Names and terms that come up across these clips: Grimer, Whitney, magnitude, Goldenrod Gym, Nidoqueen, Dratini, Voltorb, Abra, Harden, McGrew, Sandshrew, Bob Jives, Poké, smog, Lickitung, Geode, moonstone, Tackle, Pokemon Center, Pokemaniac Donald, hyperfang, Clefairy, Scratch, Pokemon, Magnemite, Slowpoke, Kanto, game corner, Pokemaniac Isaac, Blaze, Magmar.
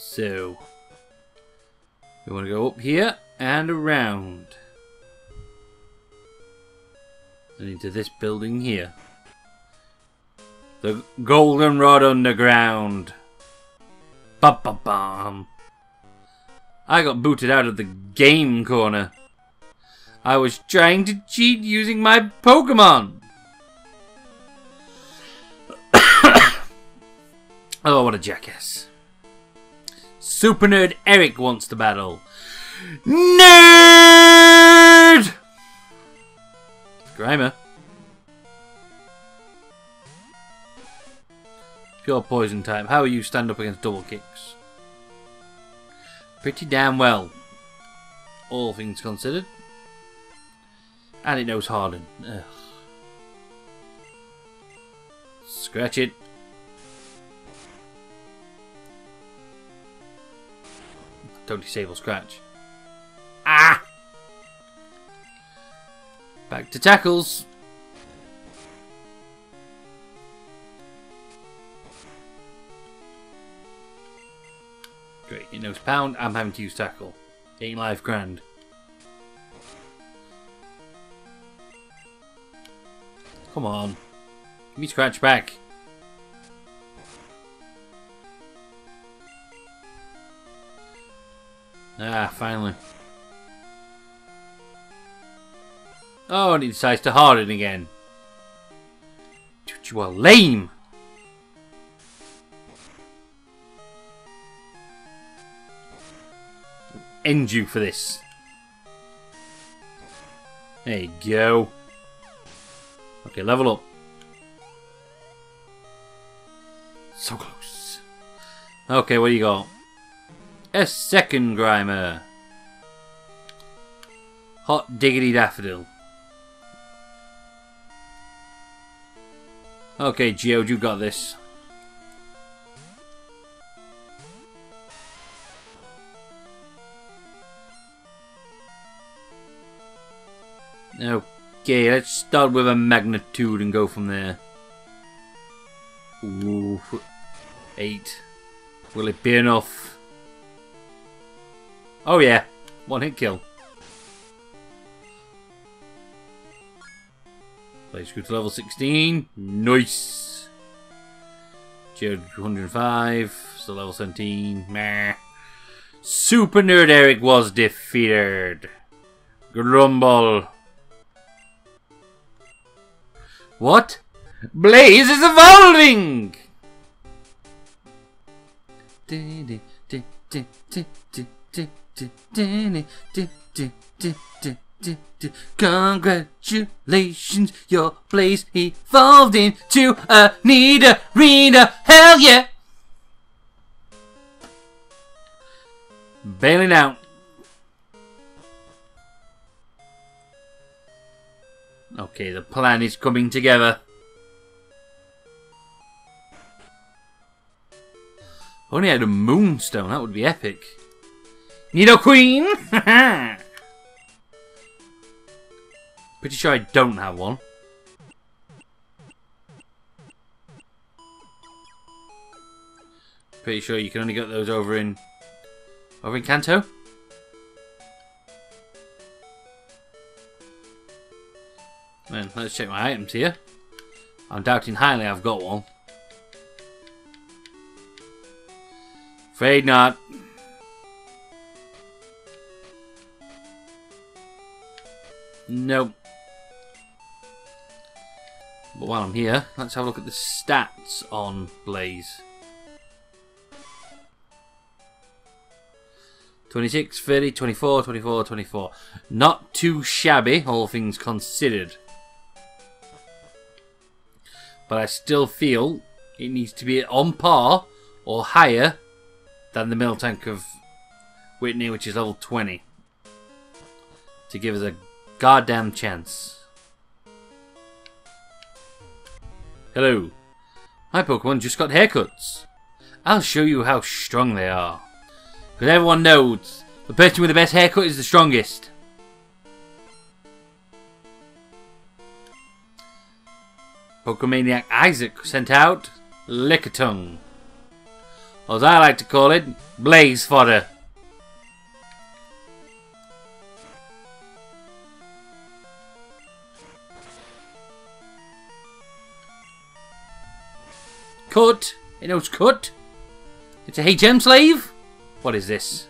So, we want to go up here and around. And into this building here. The Goldenrod Underground. Ba ba bam. I got booted out of the game corner. I was trying to cheat using my Pokemon. Oh, what a jackass. Super Nerd Eric wants to battle. Nerd! Grimer. Pure poison type. How you stand up against double kicks? Pretty damn well. All things considered. And it knows Harden. Ugh. Scratch it. Don't disable Scratch. Ah! Back to Tackles. Great, it knows Pound. I'm having to use Tackle. 8 life grand. Come on. Give me Scratch back. Ah, finally. Oh, and he decides to Harden again. Dude, you are lame! End you for this. There you go. Okay, level up. So close. Okay, what do you got? A second Grimer. Hot diggity daffodil. Okay, Geode, you got this. Okay, let's start with a magnitude and go from there. Ooh, 8. Will it be enough? Oh yeah, 1-hit kill. Blaze grew to level 16. Nice! Geode 105, so level 17. Meh. Super Nerd Eric was defeated. Grumble. What? Blaze is evolving! Congratulations, your Blaze evolved into a Nidoqueen. Hell yeah! Bailing out. Okay, the plan is coming together. If only I had a moonstone, that would be epic. Nidoqueen! Haha! Pretty sure I don't have one. Pretty sure you can only get those over in Kanto. Man, let's check my items here. I'm doubting highly I've got one. Afraid not. Nope. But while I'm here, let's have a look at the stats on Blaze. 26, 30, 24, 24, 24. Not too shabby, all things considered. But I still feel it needs to be on par or higher than the mill tank of Whitney, which is level 20. To give us a goddamn chance. Hello. My Pokemon just got haircuts. I'll show you how strong they are. Because everyone knows the person with the best haircut is the strongest. Pokemaniac Isaac sent out Lickitung, or as I like to call it, Blaze fodder. Cut! It knows cut! It's a HM slave? What is this?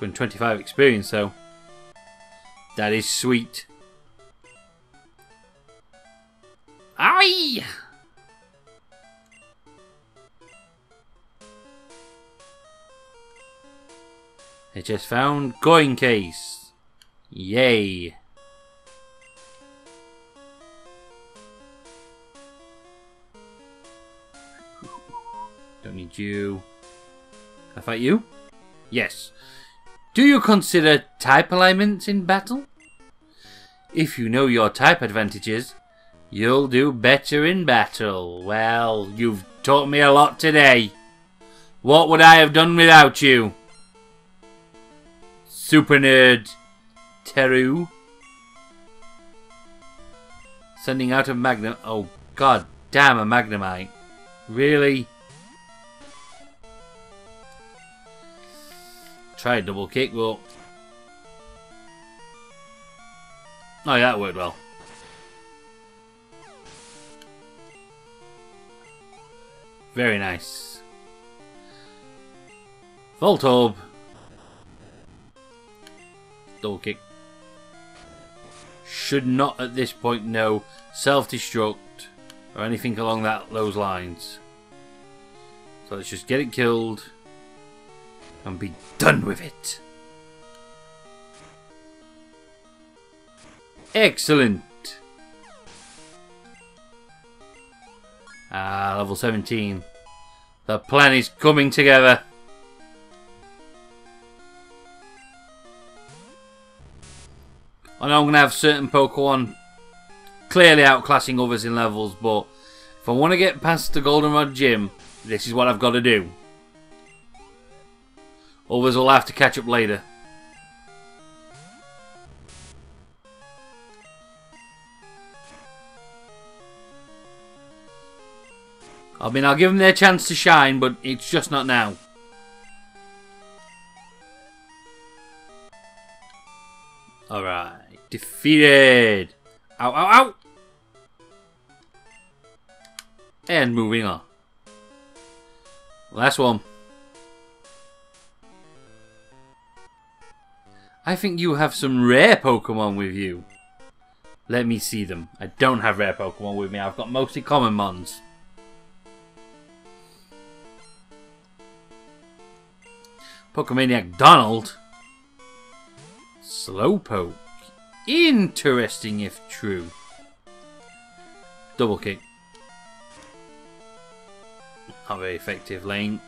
Win 25 experience though. That is sweet. Aye! I just found coin case. Yay! Don't need you. Can I fight you? Yes. Do you consider type alignments in battle? If you know your type advantages, you'll do better in battle. Well, you've taught me a lot today. What would I have done without you? Super Nerd. Teru. Sending out a Magnemite. Oh, god damn, a Magnemite. Really? Try a double kick, but... oh, yeah, that worked well. Very nice. Voltorb. Double kick. Should not at this point know self-destruct or anything along those lines. So let's just get it killed and be done with it. Excellent. Ah, level 17. The plan is coming together. And I'm going to have certain Pokemon clearly outclassing others in levels, but if I want to get past the Goldenrod Gym, this is what I've got to do. Others will have to catch up later. I mean, I'll give them their chance to shine, but it's just not now. Alright. Defeated! Ow, ow, ow! And moving on. Last one. I think you have some rare Pokemon with you. Let me see them. I don't have rare Pokemon with me. I've got mostly common mons. Pokemaniac Donald. Slowpoke. Interesting if true. Double kick. Not very effective lane.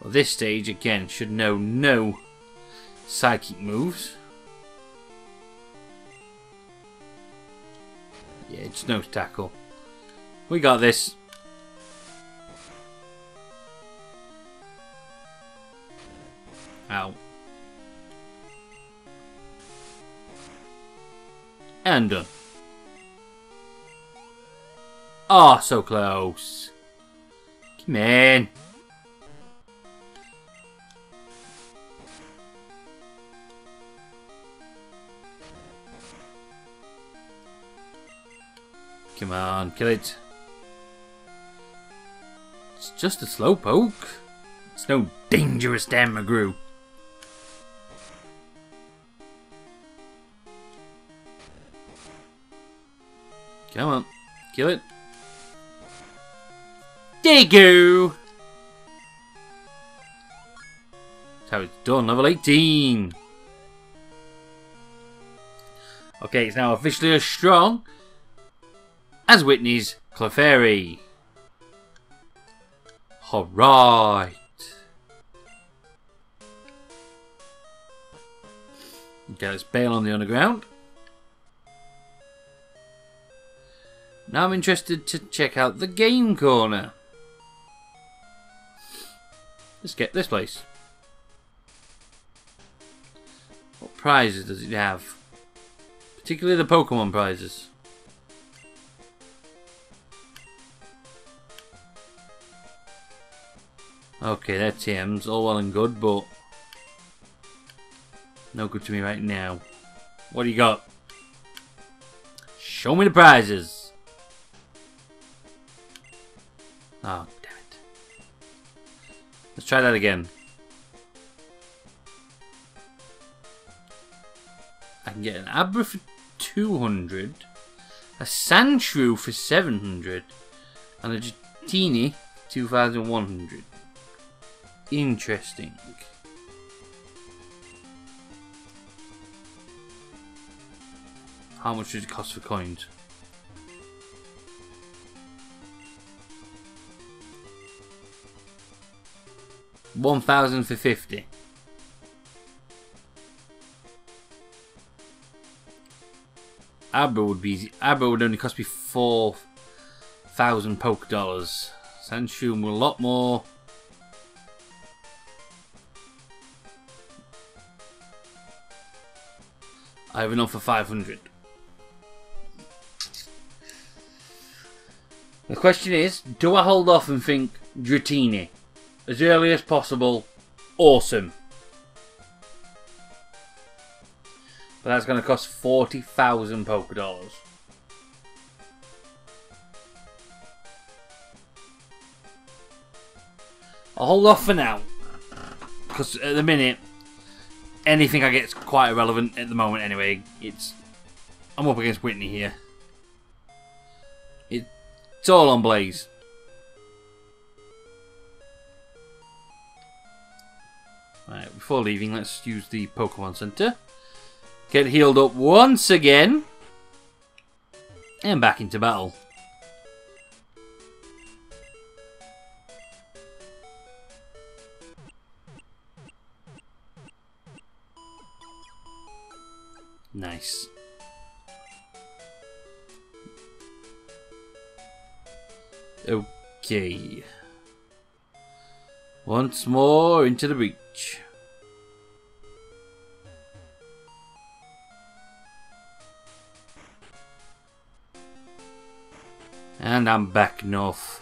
Well, this stage again should know no psychic moves. Yeah, it's no tackle. We got this. Ow. And done. Ah, so close. Come in. Come on, kill it. It's just a slowpoke. It's no dangerous damn McGrew. Come on, kill it. There you go. That's how it's done, level 18. Okay, it's now officially as strong as Whitney's Clefairy. Alright. Goes Bale on the underground. Now I'm interested to check out the game corner. Let's get this place. What prizes does it have? Particularly the Pokemon prizes. Okay, they're TMs, all well and good, but no good to me right now. What do you got? Show me the prizes. Oh, damn it. Let's try that again. I can get an Abra for 200, a Sandshrew for 700, and a Dratini 2100. Interesting. How much does it cost for coins? $1,000 for 50. Abra would be easy. Abra would only cost me 4,000 Poke dollars. Sandshrew were a lot more. I have enough for 500. The question is, do I hold off and think Dratini as early as possible? Awesome. But that's going to cost 40,000 Poké dollars. I'll hold off for now, because at the minute, anything I get is quite irrelevant at the moment. Anyway, I'm up against Whitney here. It's all on Blaze. Right, before leaving, let's use the Pokemon Center. Get healed up once again. And back into battle. Nice. Okay. Once more into the breach. And I'm back north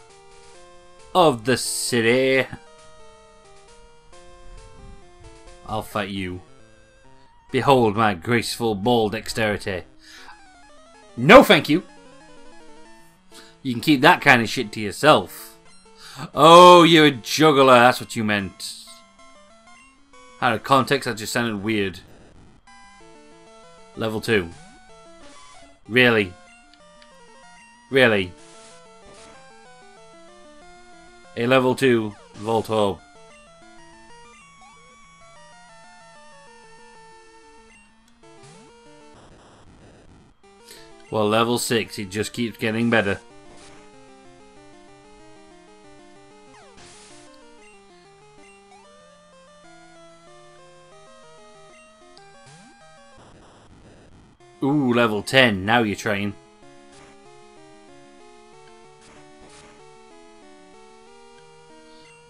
of the city. I'll fight you. Behold my graceful ball dexterity. No thank you. You can keep that kind of shit to yourself. Oh, you're a juggler. That's what you meant. Out of context, that just sounded weird. Level 2. Really? Really? A level 2 Voltorb. Well, level 6, it just keeps getting better. Ooh, level 10, now you're trying.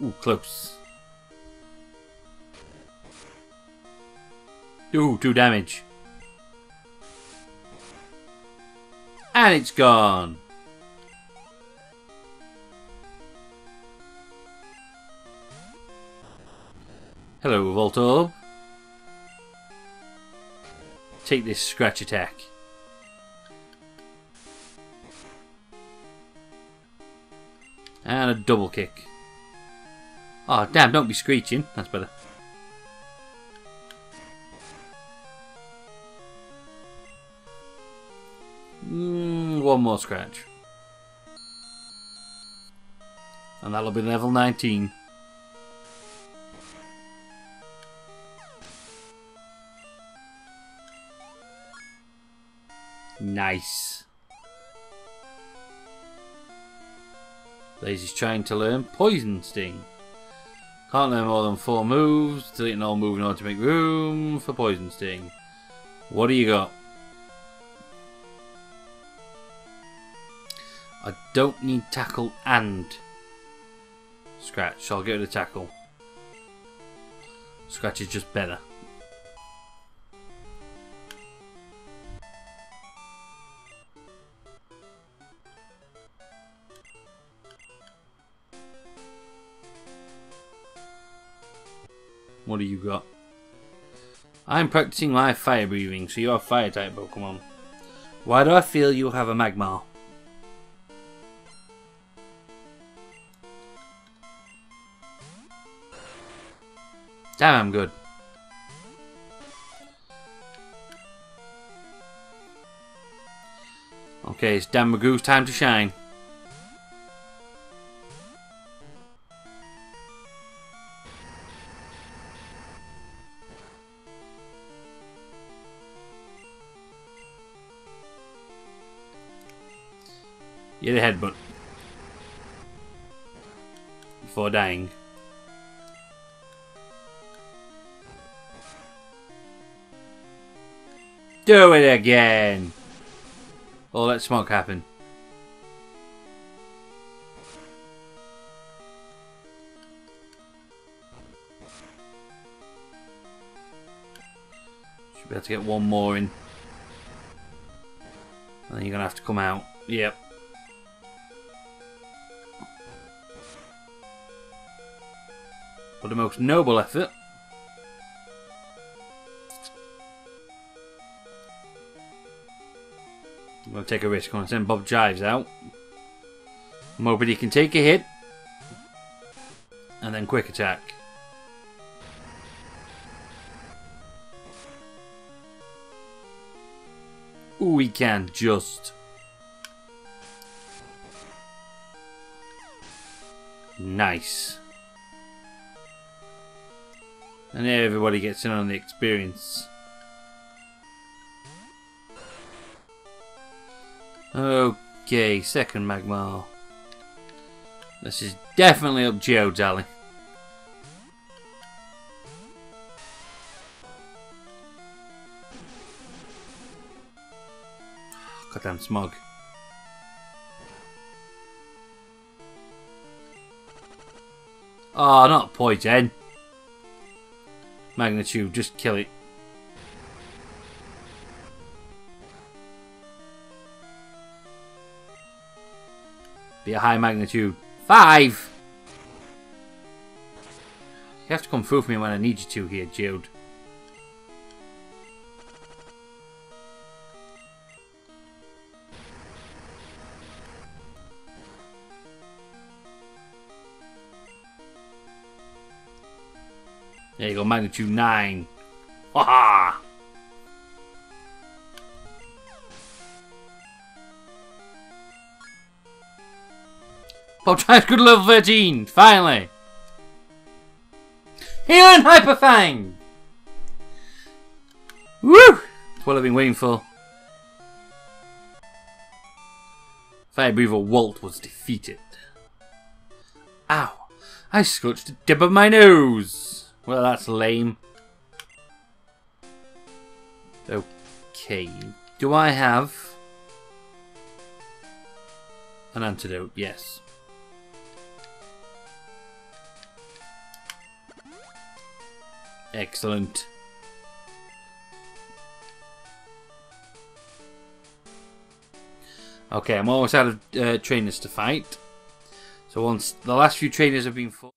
Ooh, close. Ooh, 2 damage. And it's gone. Hello, Voltorb. Take this scratch attack. And a double kick. Oh, damn, don't be screeching. That's better. One more scratch. And that'll be level 19. Nice. Blaze trying to learn Poison Sting. Can't learn more than 4 moves. Deleting all moving on to make room for Poison Sting. What do you got? I don't need Tackle and Scratch, so I'll get rid of Tackle. Scratch is just better. What do you got? I'm practicing my fire breathing, so you're a fire type Pokemon. Why do I feel you'll have a Magmar? Damn, I'm good. Okay, it's Dan McGrew's time to shine. Get a headbutt before dying. Do it again! Or let smoke happen. Should be able to get one more in. And then you're gonna have to come out. Yep. For the most noble effort. I'm going to take a risk. I'm going to send Bob Jives out. I'm hoping he can take a hit. And then quick attack. Ooh, he can just. Nice. And everybody gets in on the experience. Okay, second Magmar. This is definitely up Geode's alley. Goddamn smog. Oh, not poison. Magnitude, just kill it. Be a high magnitude. 5! You have to come through for me when I need you to here, Geode. There you go, magnitude 9. Ha-ha! Bob Jives good level 13, finally! Healing Hyperfang! Woo! That's what I've been waiting for. Fire Breather Walt was defeated. Ow! I scratched the tip of my nose! Well, that's lame. Okay. Do I have an antidote? Yes. Excellent. Okay, I'm almost out of trainers to fight. So once the last few trainers have been fought.